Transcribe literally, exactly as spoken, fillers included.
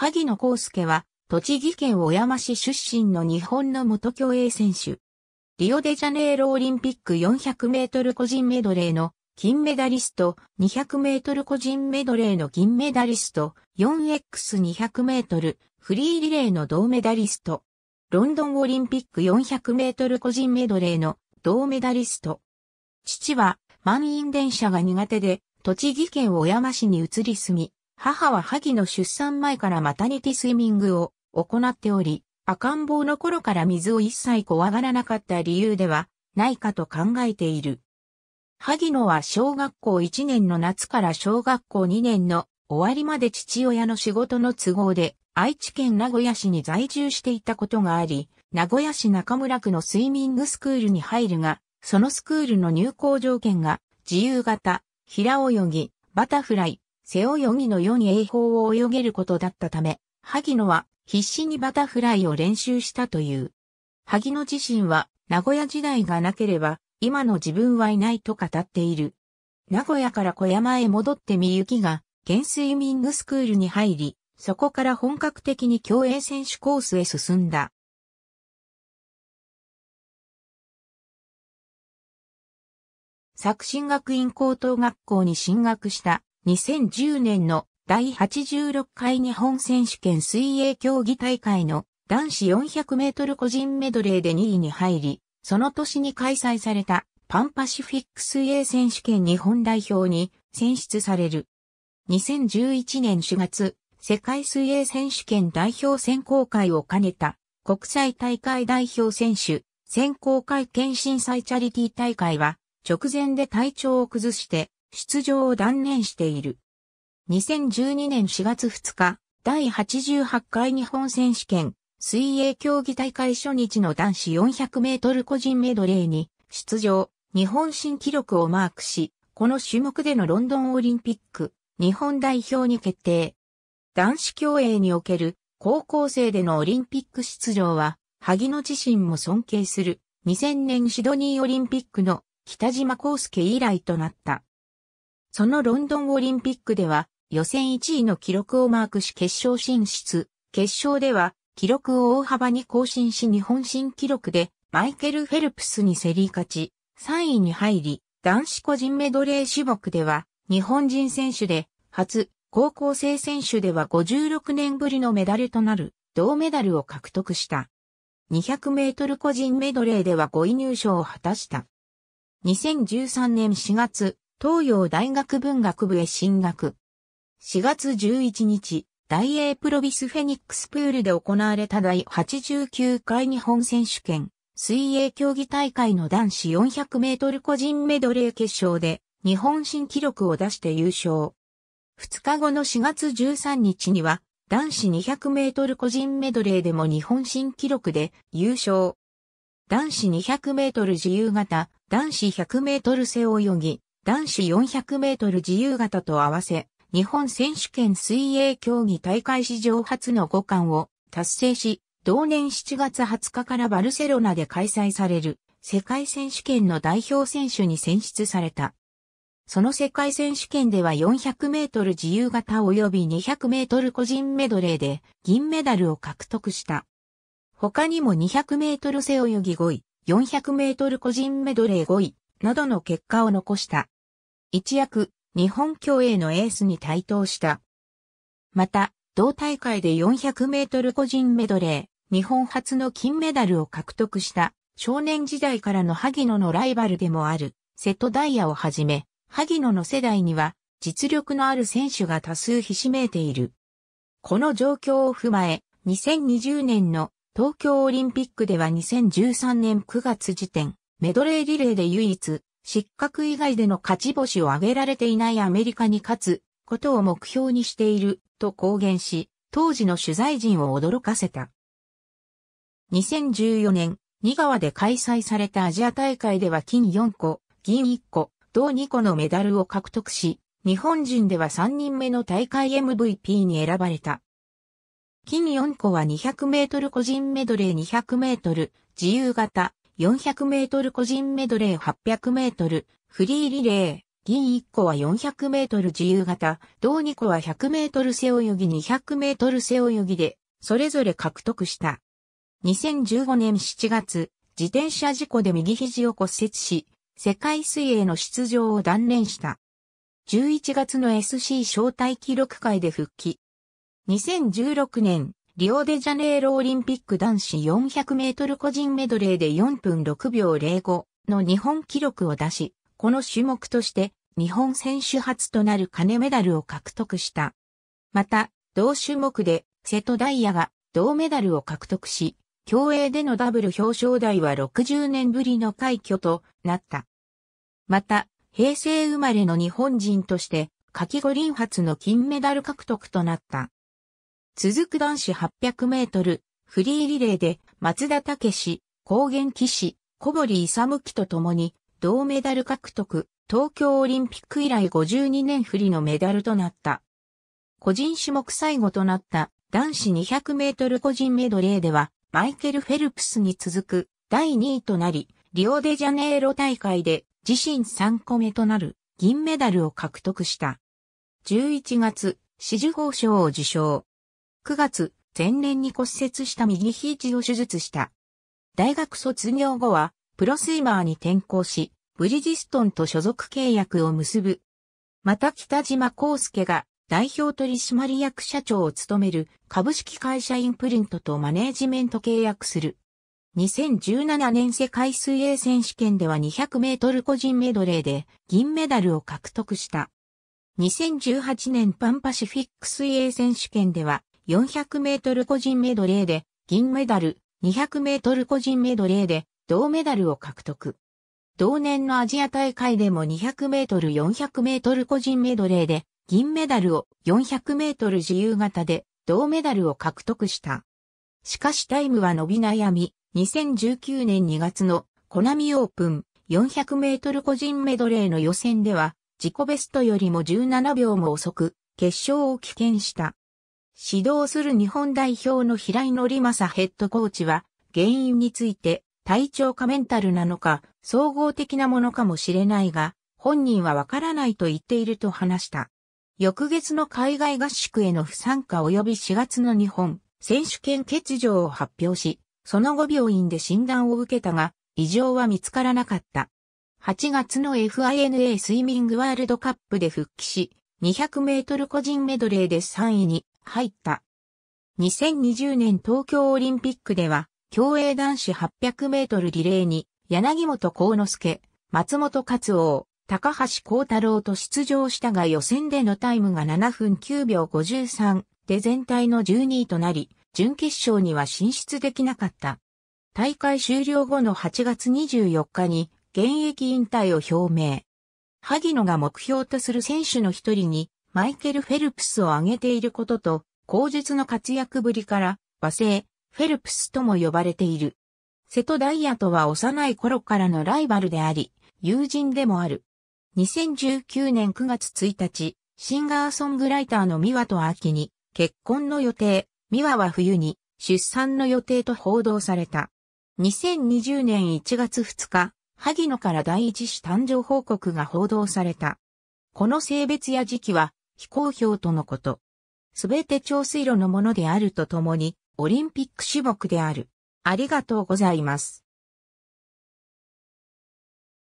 萩野公介は、栃木県小山市出身の日本の元競泳選手。リオデジャネイロオリンピックよんひゃくメートル個人メドレーの金メダリスト、にひゃくメートル個人メドレーの銀メダリスト、よん エックスにひゃくメートルフリーリレーの銅メダリスト。ロンドンオリンピックよんひゃくメートル個人メドレーの銅メダリスト。父は満員電車が苦手で、栃木県小山市に移り住み、母は萩の出産前からマタニティスイミングを行っており、赤ん坊の頃から水を一切怖がらなかった理由ではないかと考えている。萩野は小学校いちねんの夏から小学校にねんの終わりまで父親の仕事の都合で愛知県名古屋市に在住していたことがあり、名古屋市中村区のスイミングスクールに入るが、そのスクールの入校条件が自由形、平泳ぎ、バタフライ、背泳ぎのよん泳法を泳げることだったため、萩野は必死にバタフライを練習したという。萩野自身は名古屋時代がなければ今の自分はいないと語っている。名古屋から小山へ戻ってみゆきが現スイミングスクールに入り、そこから本格的に競泳選手コースへ進んだ。作新学院高等学校に進学したにせんじゅうねんの第はちじゅうろっかい日本選手権水泳競技大会の男子よんひゃくメートル個人メドレーでにいに入り、その年に開催されたパンパシフィック水泳選手権日本代表に選出される。にせんじゅういちねんしがつ、世界水泳選手権代表選考会を兼ねた国際大会代表選手選考会兼審査チャリティ大会は直前で体調を崩して出場を断念している。にせんじゅうにねんしがつふつか、第はちじゅうはちかい日本選手権、水泳競技大会初日の男子よんひゃくメートル個人メドレーに出場、日本新記録をマークし、この種目でのロンドンオリンピック、日本代表に決定。男子競泳における高校生でのオリンピック出場は、萩野自身も尊敬する、にせんねんシドニーオリンピックの北島康介以来となった。そのロンドンオリンピックでは、予選いちいの記録をマークし決勝進出。決勝では記録を大幅に更新し日本新記録でマイケル・フェルプスに競り勝ち、さんいに入り、男子個人メドレー種目では日本人選手で初、高校生選手ではごじゅうろくねんぶりのメダルとなる銅メダルを獲得した。にひゃくメートル個人メドレーではごい入賞を果たした。にせんじゅうさんねんしがつ、東洋大学文学部へ進学。しがつじゅういちにち、大英プロビスフェニックスプールで行われた第はちじゅうきゅうかい日本選手権、水泳競技大会の男子よんひゃくメートル個人メドレー決勝で日本新記録を出して優勝。ふつかごのしがつじゅうさんにちには男子にひゃくメートル個人メドレーでも日本新記録で優勝。男子にひゃくメートル自由形、男子ひゃくメートル背泳ぎ、男子よんひゃくメートル自由形と合わせ、日本選手権水泳競技大会史上初のごかんを達成し、同年しちがつはつかからバルセロナで開催される世界選手権の代表選手に選出された。その世界選手権ではよんひゃくメートル自由形及びにひゃくメートル個人メドレーで銀メダルを獲得した。他にもにひゃくメートル背泳ぎごい、よんひゃくメートル個人メドレーごいなどの結果を残した。一躍、日本競泳のエースに台頭した。また、同大会でよんひゃくメートル個人メドレー、日本初の金メダルを獲得した、少年時代からの萩野のライバルでもある、瀬戸大也をはじめ、萩野の世代には、実力のある選手が多数ひしめいている。この状況を踏まえ、にせんにじゅうねんの東京オリンピックではにせんじゅうさんねんくがつ時点、メドレーリレーで唯一、失格以外での勝ち星を挙げられていないアメリカに勝つことを目標にしていると公言し、当時の取材陣を驚かせた。にせんじゅうよねん、仁川で開催されたアジア大会では金よんこ、銀いっこ、銅にこのメダルを獲得し、日本人ではさんにんめの大会 エムブイピー に選ばれた。金よんこはにひゃくメートル個人メドレーにひゃくメートル、自由形、よんひゃくメートル個人メドレーはっぴゃくメートル、フリーリレー、銀いっこは よんひゃくメートル 自由形、銅にこは ひゃくメートル 背泳ぎ にひゃくメートル 背泳ぎで、それぞれ獲得した。にせんじゅうごねんしちがつ、自転車事故で右肘を骨折し、世界水泳の出場を断念した。じゅういちがつの エスシー 招待記録会で復帰。にせんじゅうろくねん、リオデジャネイロオリンピック男子 よんひゃくメートル 個人メドレーでよんぷんろくびょうぜろごの日本記録を出し、この種目として日本選手初となる金メダルを獲得した。また、同種目で瀬戸大也が銅メダルを獲得し、競泳でのダブル表彰台はろくじゅうねんぶりの快挙となった。また、平成生まれの日本人として、夏季五輪初の金メダル獲得となった。続く男子はっぴゃくメートル、フリーリレーで、松田丈志、高原騎士、小堀勇騎と共に、銅メダル獲得、東京オリンピック以来ごじゅうにねん振りのメダルとなった。個人種目最後となった、男子にひゃくメートル個人メドレーでは、マイケル・フェルプスに続く、だいにいとなり、リオデジャネイロ大会で、自身さんこめとなる、銀メダルを獲得した。じゅういちがつ、紫綬褒章を受章。くがつ、前年に骨折した右肘を手術した。大学卒業後は、プロスイマーに転向し、ブリヂストンと所属契約を結ぶ。また北島康介が、代表取締役社長を務める、株式会社インプリントとマネージメント契約する。にせんじゅうななねん世界水泳選手権ではにひゃくメートル個人メドレーで、銀メダルを獲得した。にせんじゅうはちねんパンパシフィック水泳選手権では、よんひゃくメートル個人メドレーで銀メダル、にひゃくメートル個人メドレーで銅メダルを獲得。同年のアジア大会でもにひゃくメートル、よんひゃくメートル個人メドレーで銀メダルを、よんひゃくメートル自由形で銅メダルを獲得した。しかしタイムは伸び悩み、にせんじゅうきゅうねんにがつのコナミオープンよんひゃくメートル個人メドレーの予選では自己ベストよりもじゅうななびょうも遅く決勝を棄権した。指導する日本代表の平井伯昌ヘッドコーチは原因について体調かメンタルなのか総合的なものかもしれないが本人はわからないと言っていると話した。翌月の海外合宿への不参加及びしがつの日本選手権欠場を発表し、その後病院で診断を受けたが異常は見つからなかった。はちがつの エフアイエヌエー スイミングワールドカップで復帰し、にひゃくメートル個人メドレーでさんいに入った。にせんにじゅうねん東京オリンピックでは、競泳男子はっぴゃくメートルリレーに、柳本幸之助、松本克央、高橋幸太郎と出場したが予選でのタイムがななふんきゅうびょうごじゅうさんで全体のじゅうにいとなり、準決勝には進出できなかった。大会終了後のはちがつにじゅうよっかに、現役引退を表明。萩野が目標とする選手の一人に、マイケル・フェルプスを挙げていることと、後述の活躍ぶりから、和製、フェルプスとも呼ばれている。瀬戸大也とは幼い頃からのライバルであり、友人でもある。にせんじゅうきゅうねんくがつついたち、シンガーソングライターの美和と秋に、結婚の予定、美和は冬に、出産の予定と報道された。にせんにじゅうねんいちがつふつか、萩野から第一子誕生報告が報道された。この性別や時期は、非公表とのこと。すべて長水路のものであるとともに、オリンピック種目である。ありがとうございます。